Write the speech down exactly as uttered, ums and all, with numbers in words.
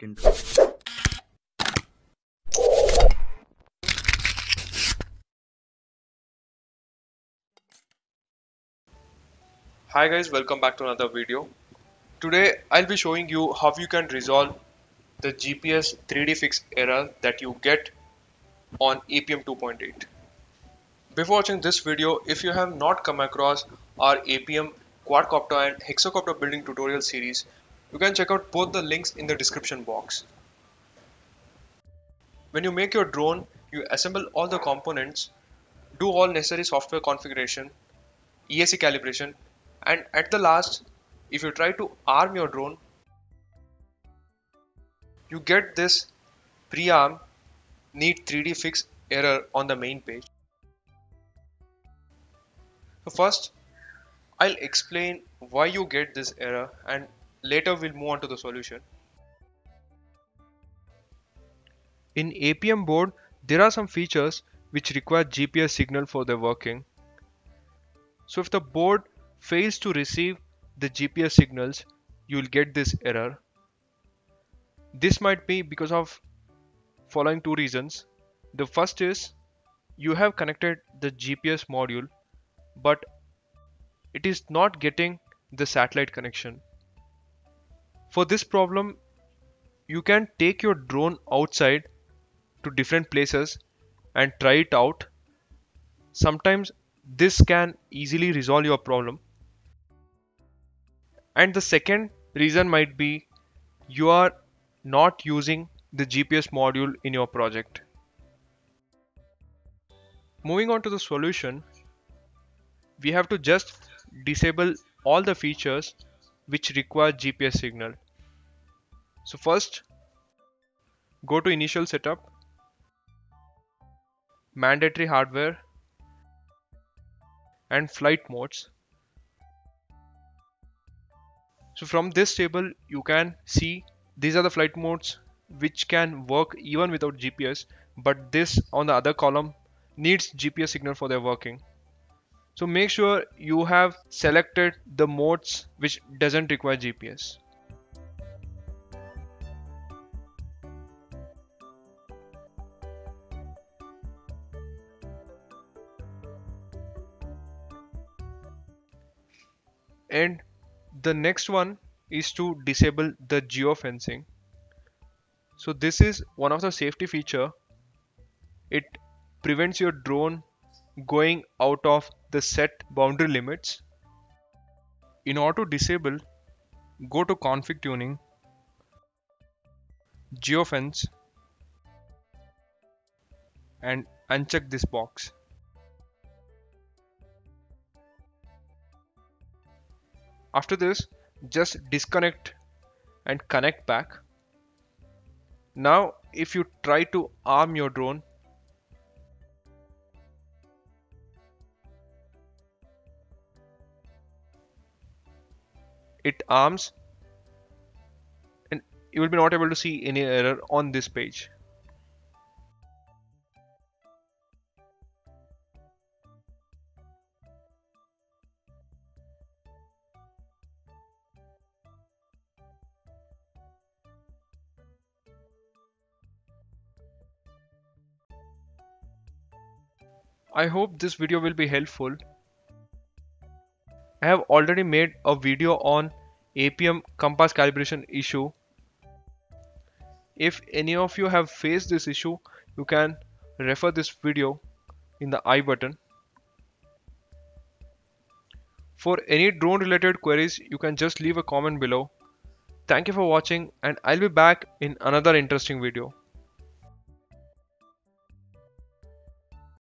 Intro. Hi guys, welcome back to another video. Today I'll be showing you how you can resolve the G P S three D fix error that you get on A P M two point eight. Before watching this video, if you have not come across our A P M quadcopter and hexacopter building tutorial series, you can check out both the links in the description box. When you make your drone, you assemble all the components, do all necessary software configuration, E S C calibration, and at the last, if you try to arm your drone, you get this pre-arm need three D fix error on the main page. So first, I'll explain why you get this error and later we'll move on to the solution. In A P M board, there are some features which require G P S signal for their working. So if the board fails to receive the G P S signals, you'll get this error. This might be because of following two reasons. The first is you have connected the G P S module, but it is not getting the satellite connection. For this problem, you can take your drone outside to different places and try it out. Sometimes this can easily resolve your problem. And the second reason might be you are not using the G P S module in your project. Moving on to the solution, we have to just disable all the features which require G P S signal. So first, go to initial setup, mandatory hardware and flight modes. So from this table, you can see these are the flight modes which can work even without G P S, but this on the other column needs G P S signal for their working. So make sure you have selected the modes which doesn't require G P S. And the next one is to disable the geofencing. So this is one of the safety feature. It prevents your drone going out of the set boundary limits. In order to disable, go to config tuning, geofence, and uncheck this box. After this, just disconnect and connect back. Now, if you try to arm your drone, it arms and you will be not able to see any error on this page. I hope this video will be helpful. I have already made a video on A P M compass calibration issue. If any of you have faced this issue, you can refer this video in the I button. For any drone related queries, you can just leave a comment below. Thank you for watching and I'll be back in another interesting video.